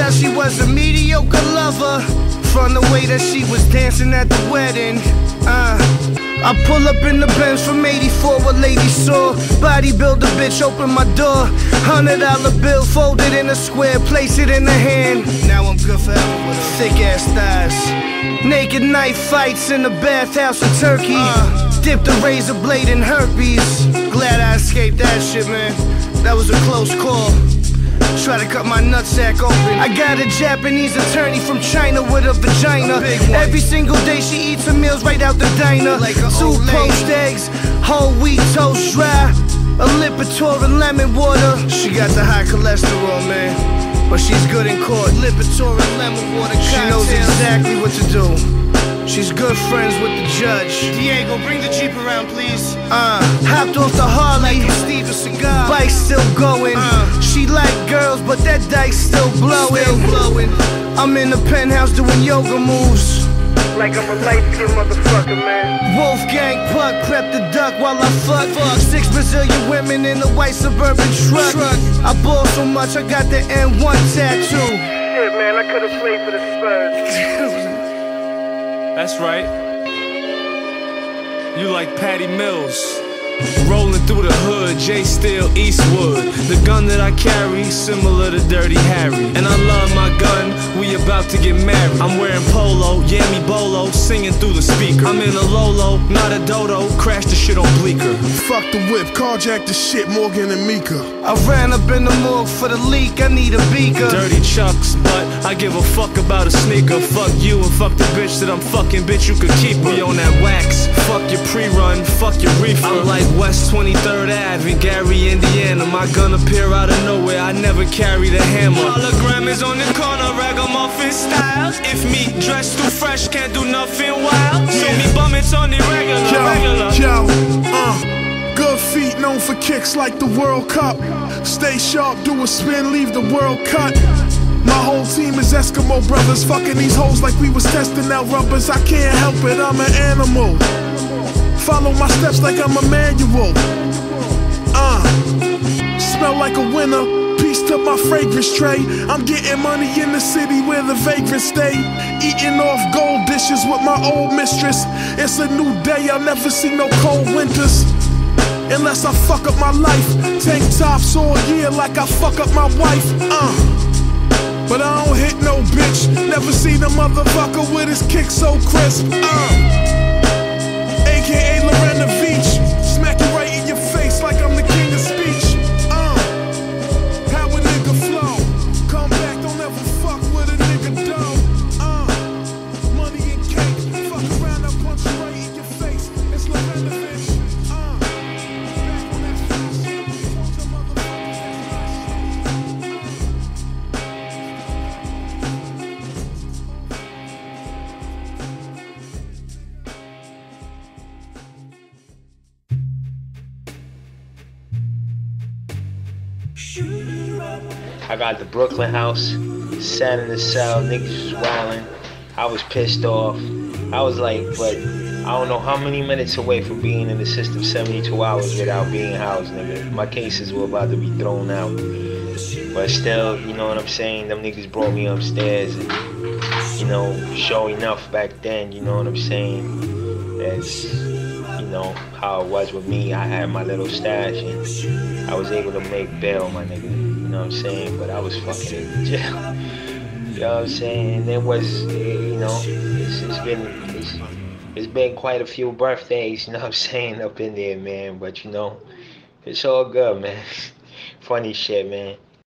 tell she was a mediocre lover from the way that she was dancing at the wedding. I pull up in the Benz from 84, a lady saw. Bodybuilder bitch, open my door. $100 bill, folded in a square, place it in her hand. Now I'm good forever with thick ass thighs. Naked knife fights in the bathhouse with turkey. Dipped a razor blade in herpes. Glad I escaped that shit, man. That was a close call. Try to cut my nutsack open. I got a Japanese attorney from China with a vagina. Every single day she eats her meals right out the diner. Like 2 poached eggs, whole wheat toast dry, a lip of Torin lemon water. She got the high cholesterol, man, but she's good in court. Lip of Torin lemon water cocktail. She knows exactly what to do. She's good friends with the judge. Diego, bring the Jeep around, please. Hopped off the Harley, Steve a cigar. Bike's still going. She like girls, but that dike's still blowing. I'm in the penthouse doing yoga moves. Like I'm a light-skinned motherfucker, man. Wolfgang Puck prepped the duck while I fuck. 6 Brazilian women in a white suburban truck. I ball so much, I got the N1 tattoo. Shit, man, I could've played for the Spurs. That's right. You like Patty Mills. Rolling through the hood, J. Steele, Eastwood. The gun that I carry, similar to Dirty Harry. And I love my gun, we about to get married. I'm wearing polo, yammy bolo, singing through the speaker. I'm in a Lolo, not a dodo, crash the shit on Bleecker. Fuck the whip, carjack the shit, Morgan and Mika. I ran up in the morgue for the leak, I need a beaker. Dirty Chucks, but I give a fuck about a sneaker. Fuck you and fuck the bitch that I'm fucking, bitch, you could keep her. We on that wax, fuck your pre-run, fuck your reefer. I'm like West 23rd Ave, Gary, Indiana. My gun appear out of nowhere, I never carry the hammer. Hologram is on the corner, ragamuffin style. If me dressed too fresh, can't do nothing wild. So me bum, it's on the regular. Good feet known for kicks like the World Cup. Stay sharp, do a spin, leave the world cut. My whole team is Eskimo brothers, fucking these hoes like we was testing out rubbers. I can't help it, I'm an animal. Follow my steps like I'm a manual. Smell like a winner. Peace to my fragrance tray. I'm getting money in the city where the vagrants stay. Eating off gold dishes with my old mistress. It's a new day, I'll never see no cold winters. Unless I fuck up my life. Tank tops all year like I fuck up my wife. But I don't hit no bitch. Never seen a motherfucker with his kick so crisp. AKA Lorena Beach, smack you right in your face like I'm the king of speech. How a nigga flow, come back, don't ever fuck with a nigga dough. Money and cake, fuck around, I punch you right in your face. It's Lorena Beach. I got the Brooklyn house, sat in the cell, niggas was wildin'. I was pissed off. I was like, but I don't know how many minutes away from being in the system, 72 hours without being housed, nigga. My cases were about to be thrown out. But still, you know what I'm saying? Them niggas brought me upstairs and, you know, sure enough back then, you know what I'm saying? That's, you know, how it was with me. I had my little stash and I was able to make bail, my nigga. You know what I'm saying? But I was fucking in jail. You know what I'm saying? There was, you know, it's been quite a few birthdays, you know what I'm saying, up in there, man. But, you know, it's all good, man. Funny shit, man.